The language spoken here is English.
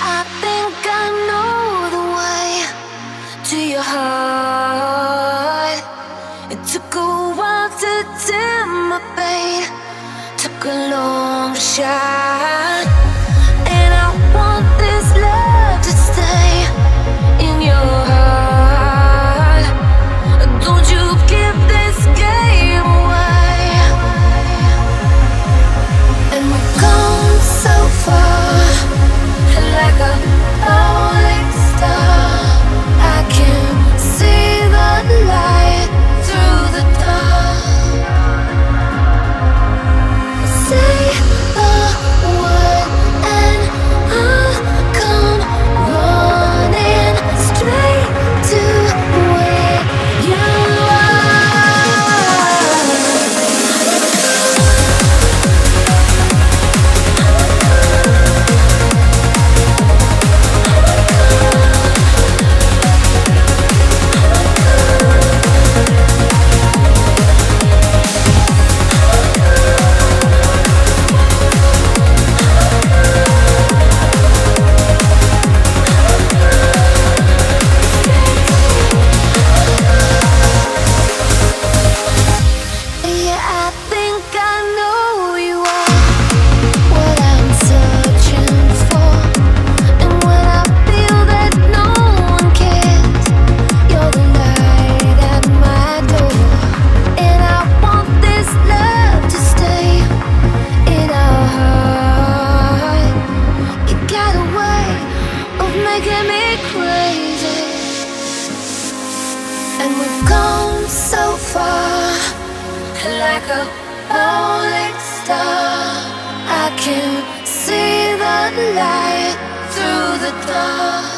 I think I know the way to your heart. It took a while to dim my pain, took a long shot, and I want this love to stay in your heart. Don't you give this game away. And we've gone so far, like a rolling star. I can see the light through the dark. Say the word and I'll come running straight to where you are. Like a rolling star, I can see the light through the dark.